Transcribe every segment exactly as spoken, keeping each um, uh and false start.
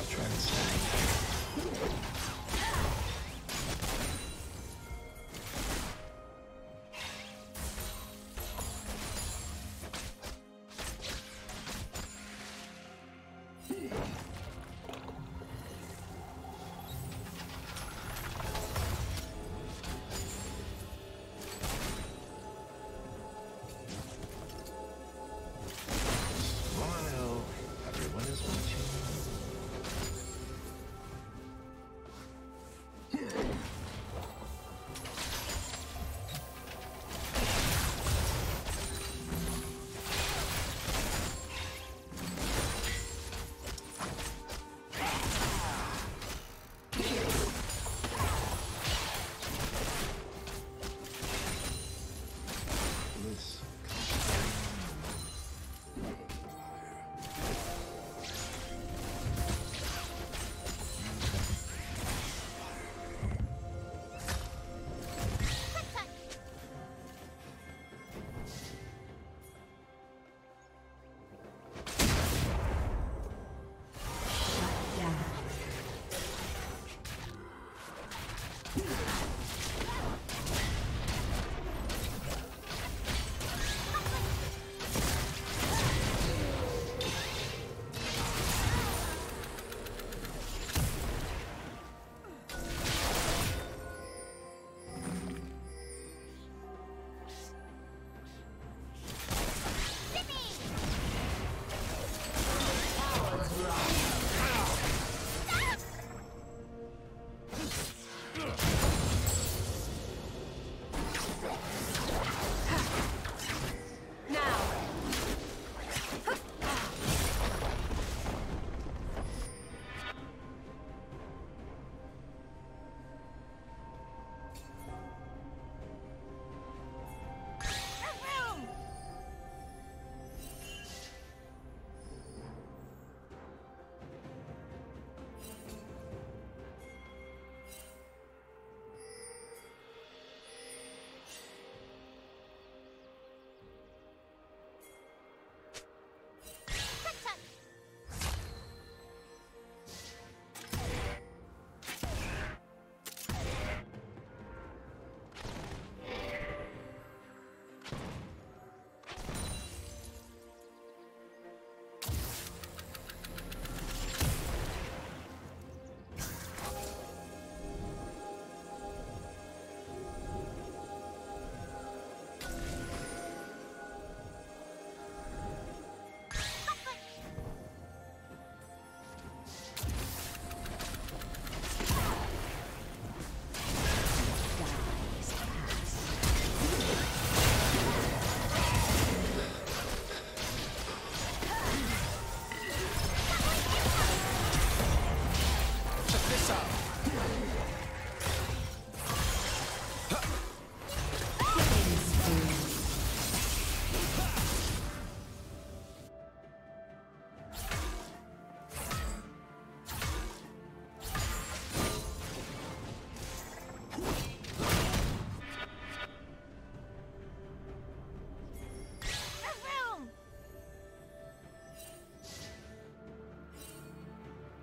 not trying to stay.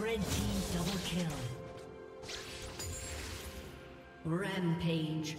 Red team double kill. Rampage.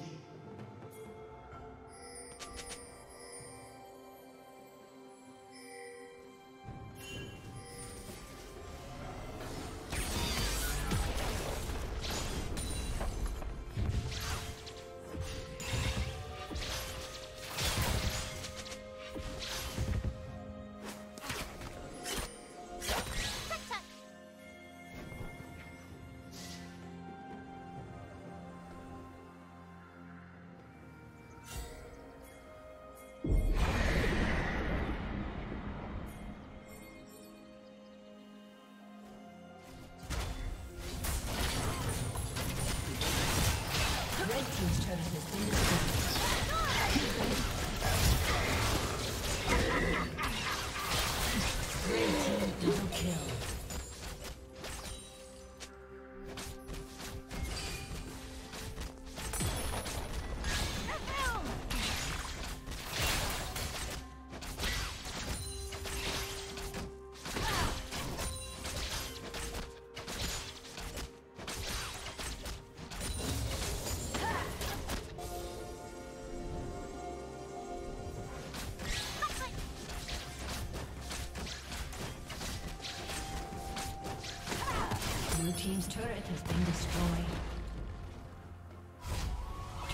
team's turret has been destroyed. Red team double kill. Team's turret has been destroyed.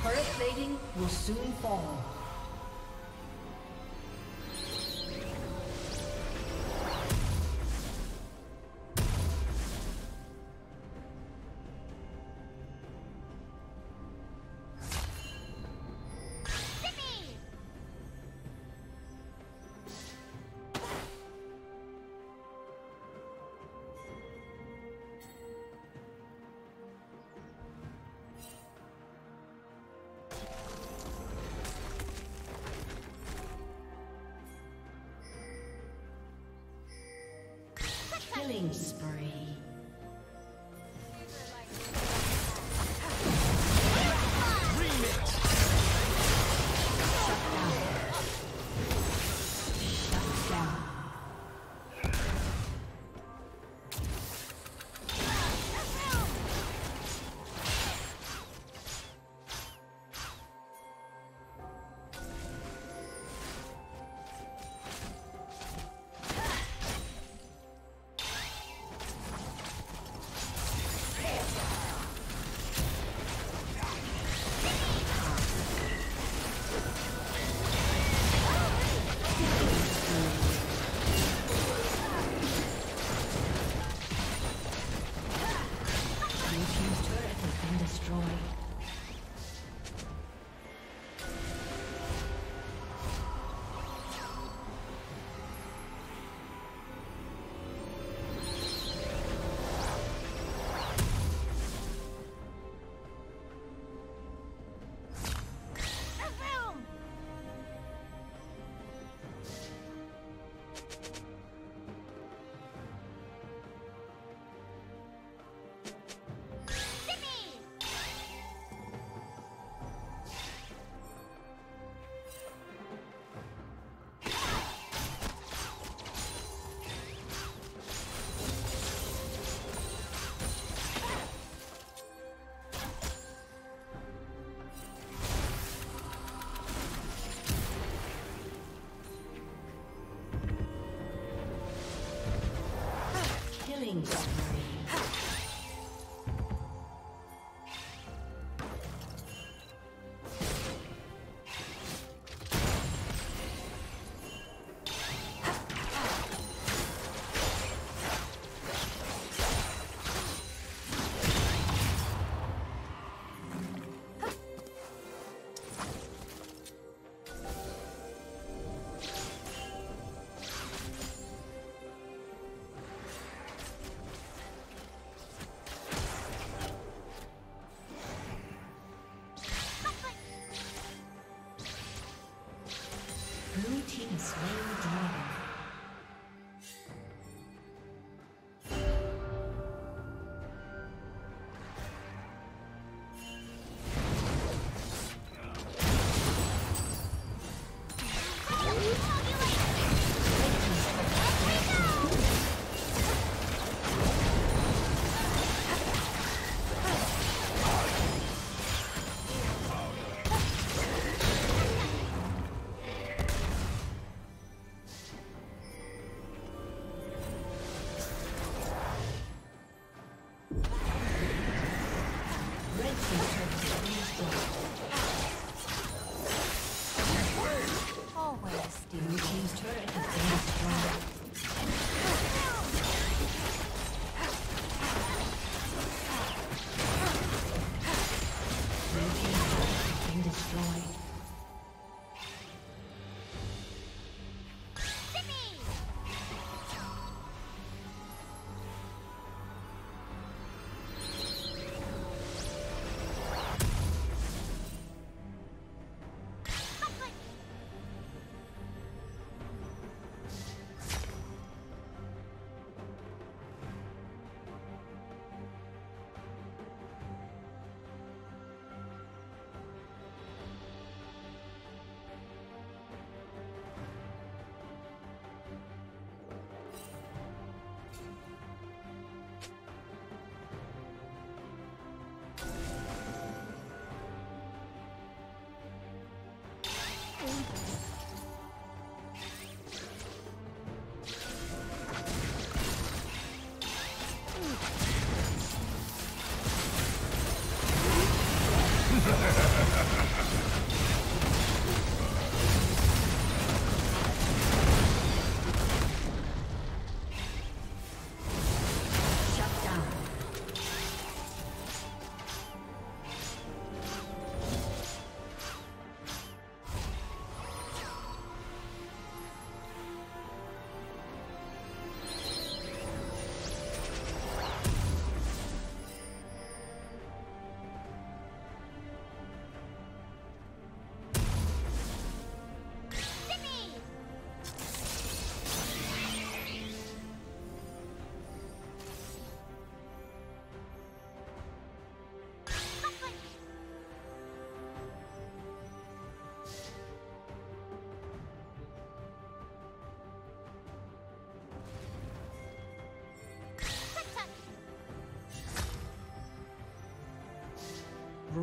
Turret plating will soon fall. Killing spree.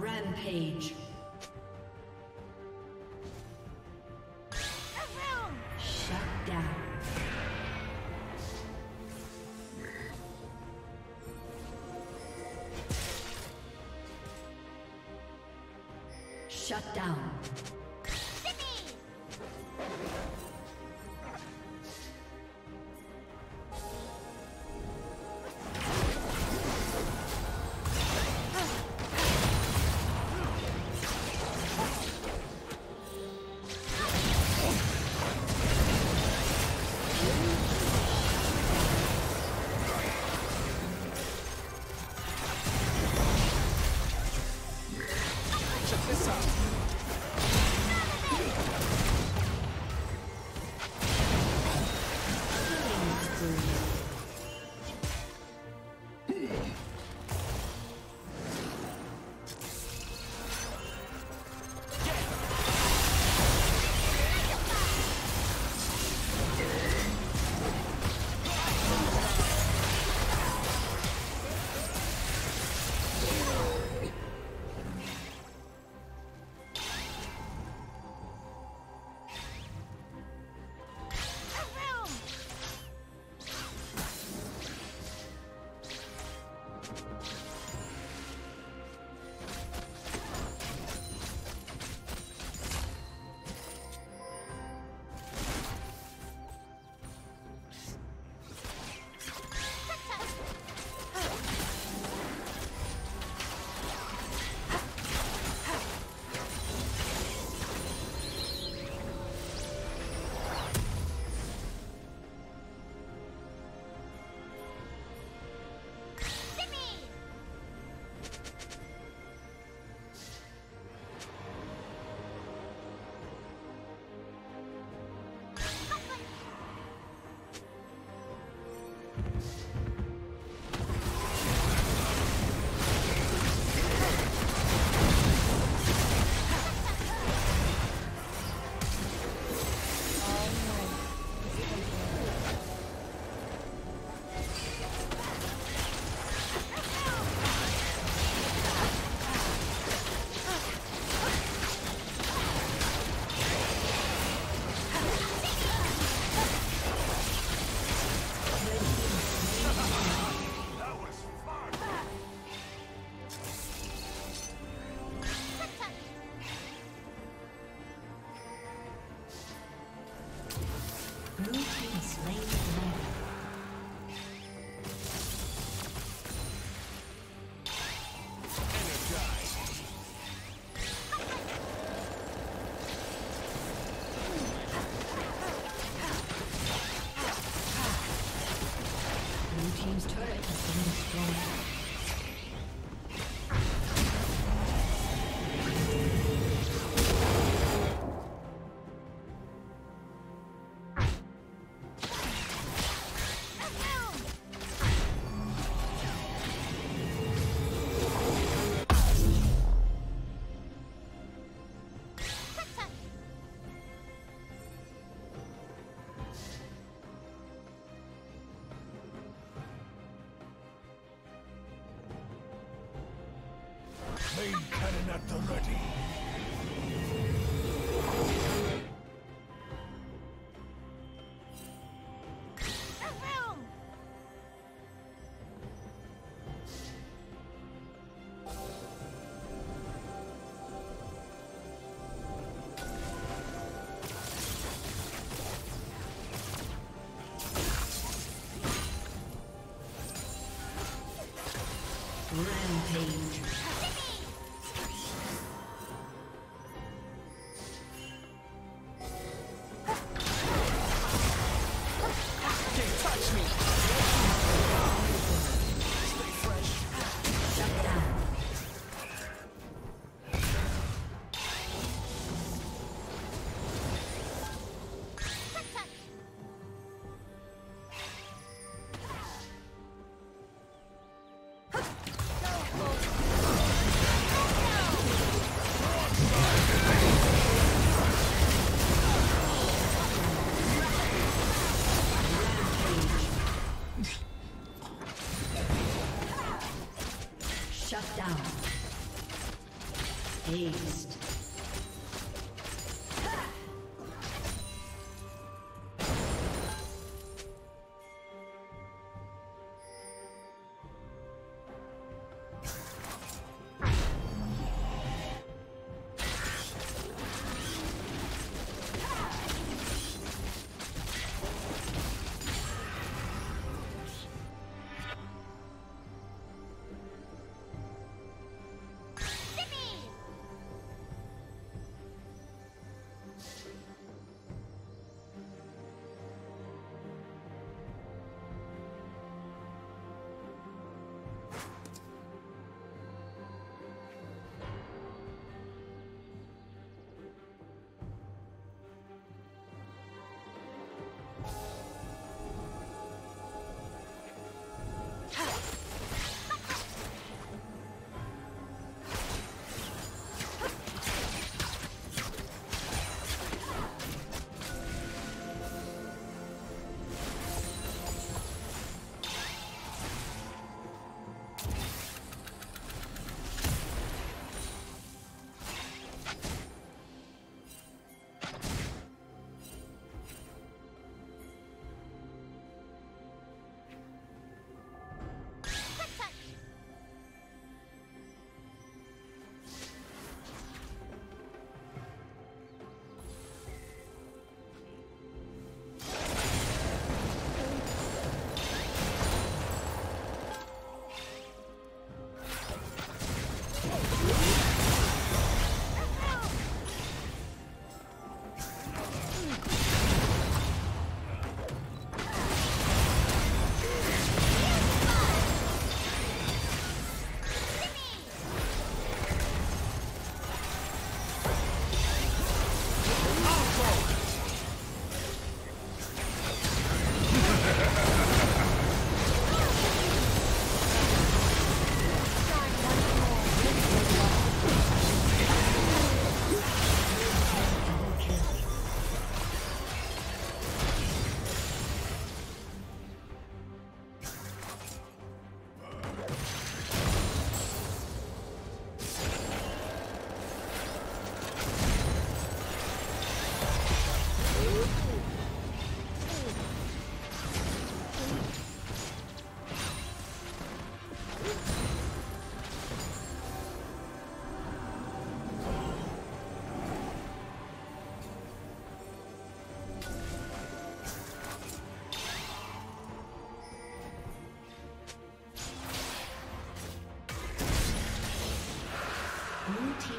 Rampage. Shut down. Main cannon at the ready. Rampage. Shut down. Aced.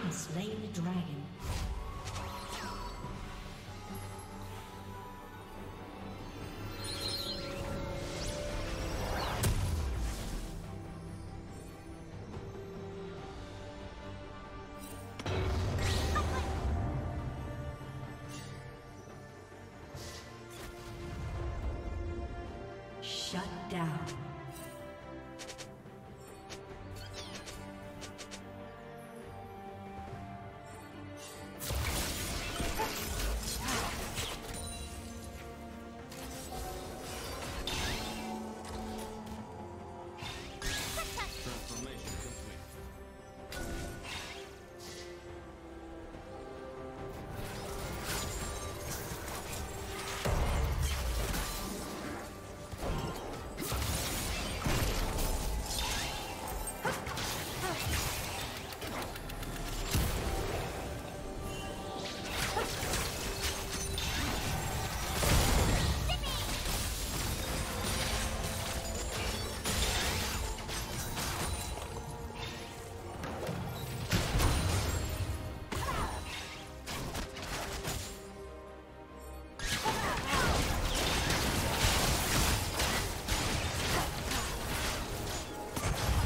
Slain the dragon. Shut down. You